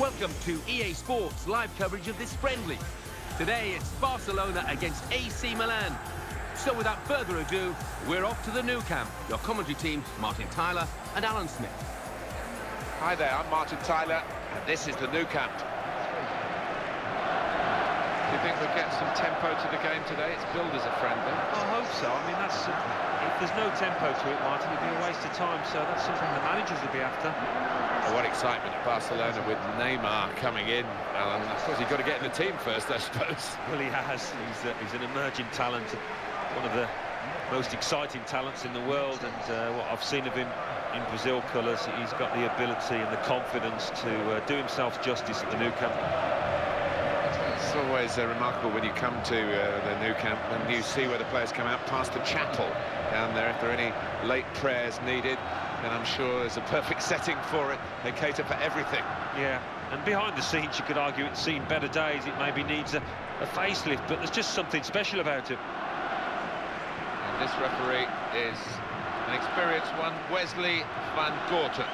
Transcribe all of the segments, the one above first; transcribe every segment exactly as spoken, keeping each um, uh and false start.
Welcome to E A Sports live coverage of this friendly. Today it's Barcelona against A C Milan. So without further ado, we're off to the Nou Camp. Your commentary team, Martin Tyler and Alan Smith. Hi there, I'm Martin Tyler, and this is the Nou Camp. Do you think we'll get some tempo to the game today? It's billed as a friendly. I hope so. I mean, that's uh, if there's no tempo to it, Martin, it'd be a waste of time. So that's something the managers would be after. Oh, what excitement at Barcelona with Neymar coming in, Alan. I suppose he's got to get in the team first, I suppose. Well, he has. He's, uh, he's an emerging talent, one of the most exciting talents in the world. And uh, what I've seen of him in Brazil colours, he's got the ability and the confidence to uh, do himself justice at the Nou Camp. It's always uh, remarkable when you come to uh, the Nou Camp and you see where the players come out past the chapel down there. If there are any late prayers needed, then I'm sure there's a perfect setting for it. They cater for everything. Yeah, and behind the scenes, you could argue it's seen better days. It maybe needs a, a facelift, but there's just something special about it. And this referee is an experienced one, Wesley van Gorten.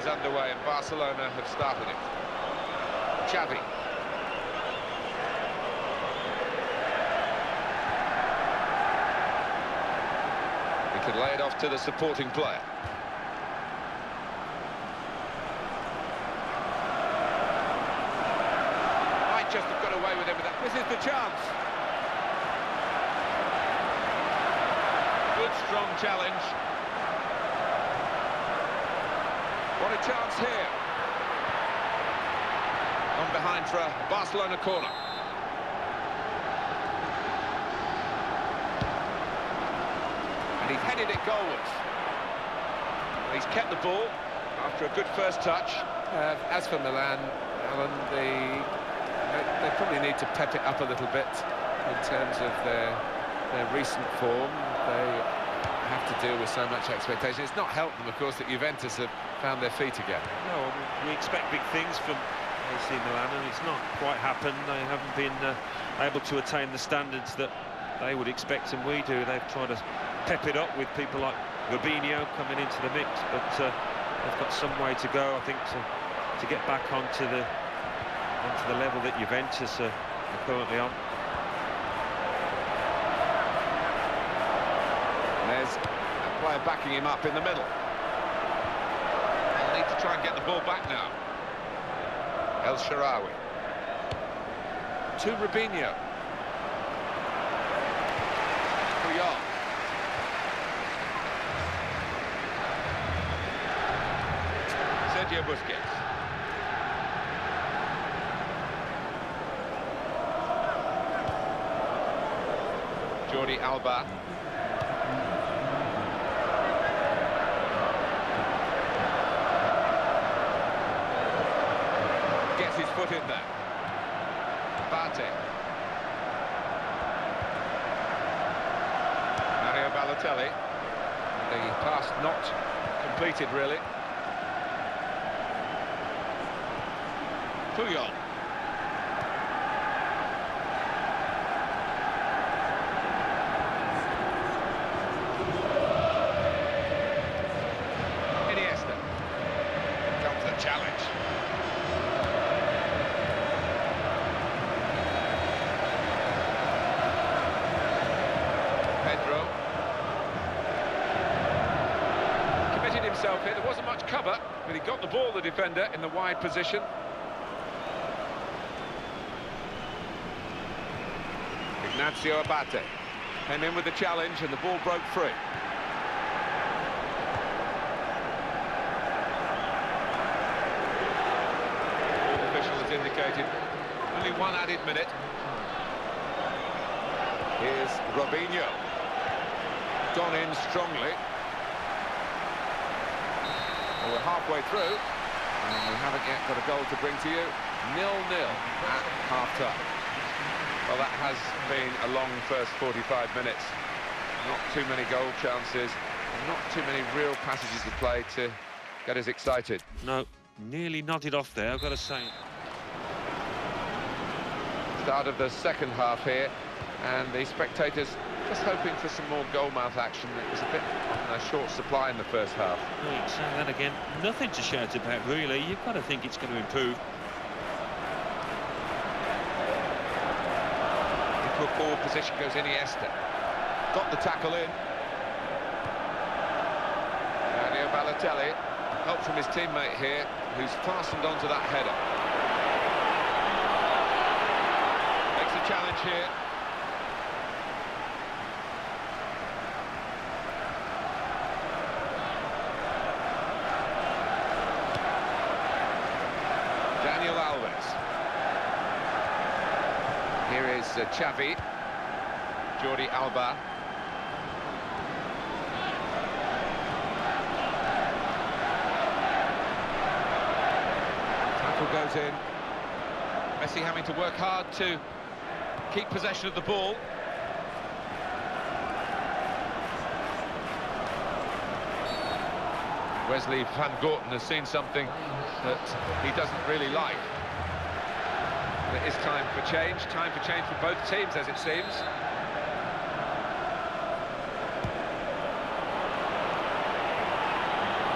Underway, and Barcelona have started it. Xavi. He can lay it off to the supporting player. Might just have got away with it, but this is the chance. Good, strong challenge. What a chance here. On behind for a Barcelona corner. And he's headed it goalwards. He's kept the ball after a good first touch. Uh, as for Milan, Alan, they, they probably need to pep it up a little bit in terms of their, their recent form. They have to deal with so much expectation. It's not helped them, of course, that Juventus have found their feet again. No, we expect big things from A C Milan, and it's not quite happened. They haven't been uh, able to attain the standards that they would expect, and we do. They've tried to pep it up with people like Robinho coming into the mix, but uh, they've got some way to go, I think, to, to get back onto the, onto the level that Juventus are currently on. There's a player backing him up in the middle. They'll need to try and get the ball back now. El Shaarawy. To Robinho. Puyol. Sergio Busquets. Jordi Alba. His foot in there. Abate. Mario Balotelli. The pass not completed, really. Puyol. Iniesta. Comes the challenge. Pedro. Committed himself here. There wasn't much cover, but he got the ball, the defender, in the wide position. Ignazio Abate came in with the challenge, and the ball broke free. The official has indicated only one added minute. Here's Robinho. Gone in strongly. Well, we're halfway through, and we haven't yet got a goal to bring to you. Nil-nil at half-time. Well, that has been a long first forty-five minutes. Not too many goal chances, not too many real passages to play to get us excited. No, nearly nodded off there, I've got to say. start of the second half here, and the spectators just hoping for some more goal-mouth action. It was a bit on a short supply in the first half. Right, so then again, nothing to shout about, really. You've got to think it's going to improve. Into a forward position goes Iniesta. Got the tackle in. Mario Balotelli, help from his teammate here, who's fastened onto that header. Makes a challenge here. Daniel Alves. Here is uh, Xavi. Jordi Alba. Tackle goes in. Messi having to work hard to keep possession of the ball. Wesley van Gorten has seen something that he doesn't really like. And it is time for change, time for change for both teams, as it seems.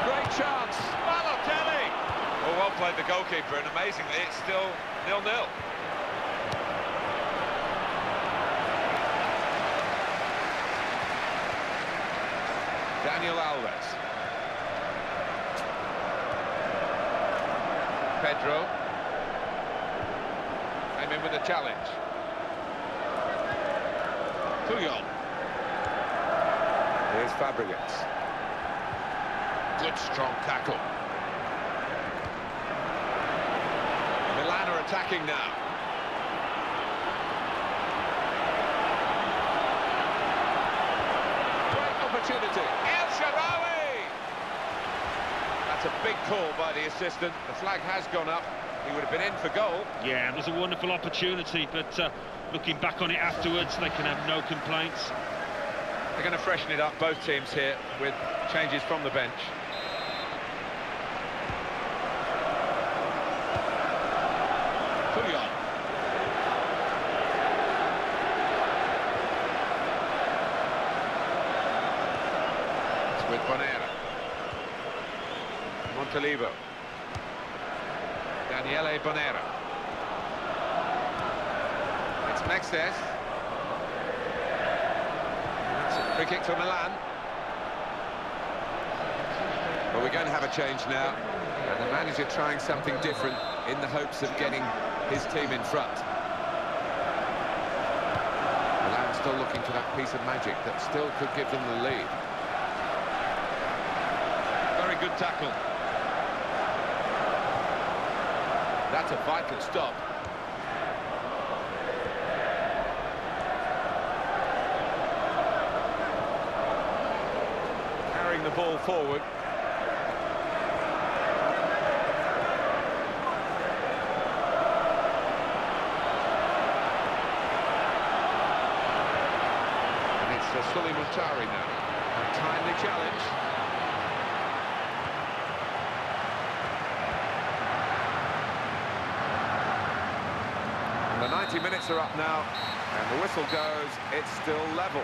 Great chance, Balotelli! Well, well played the goalkeeper, and amazingly, it's still nil nil. Daniel Alves. Pedro came in with a challenge. Puyol. Here's Fabregas. Good strong tackle. Milan are attacking now. Great opportunity. El Shaarawy. A big call by the assistant. The flag has gone up. He would have been in for goal. Yeah, it was a wonderful opportunity, but uh, looking back on it afterwards, they can have no complaints. They're going to freshen it up, both teams here, with changes from the bench. Puyol. It's with Bonera. Montolivo. Daniele Bonera. It's Mexes. It's a free kick for Milan. Well, we're going to have a change now, and the manager trying something different in the hopes of getting his team in front. Milan still looking for that piece of magic that still could give them the lead. Very good tackle. That's a vital stop. Carrying the ball forward. And it's uh, Sulley Muntari now. A timely challenge. The ninety minutes are up now, and the whistle goes, it's still level.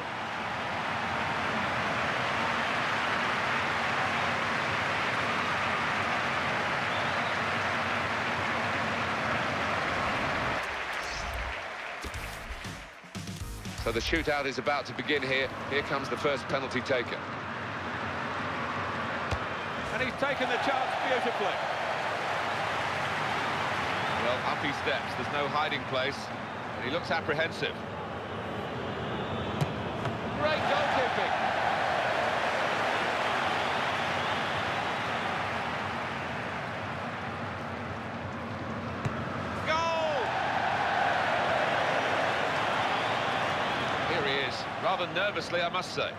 So the shootout is about to begin here. Here comes the first penalty taker. And he's taken the chance beautifully. Well, up he steps, there's no hiding place, and he looks apprehensive. Great goalkeeping! Goal! Here he is, rather nervously, I must say.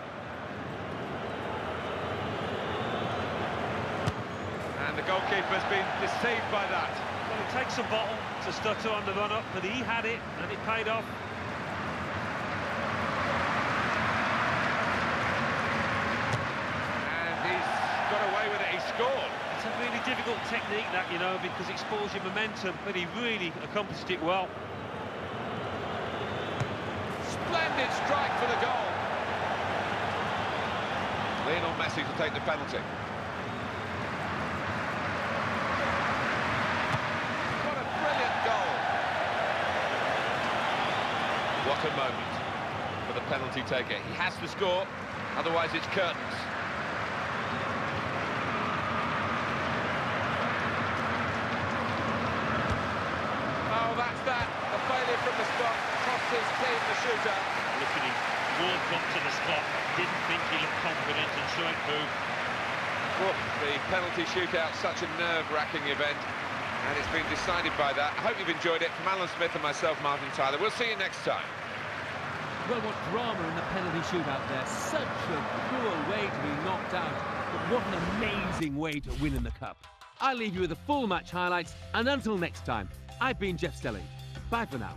And the goalkeeper's been deceived by that. Well, he takes a bottle to stutter on the run-up, but he had it, and it paid off. And he's got away with it, he scored. It's a really difficult technique, that, you know, because it spoils your momentum, but he really accomplished it well. Splendid strike for the goal. Lionel Messi to take the penalty. What a brilliant goal. What a moment for the penalty taker. He has to score, otherwise it's curtains. His team, the shooter. Look at him, walked up to the spot, didn't think he looked confident and saw it move. Oh, the penalty shootout, such a nerve-wracking event, and it's been decided by that. I hope you've enjoyed it. From Alan Smith and myself, Martin Tyler, we'll see you next time. Well, what drama in the penalty shootout there. Such a cruel way to be knocked out, but what an amazing way to win in the cup. I'll leave you with the full match highlights, and until next time, I've been Geoff Stelling. Bye for now.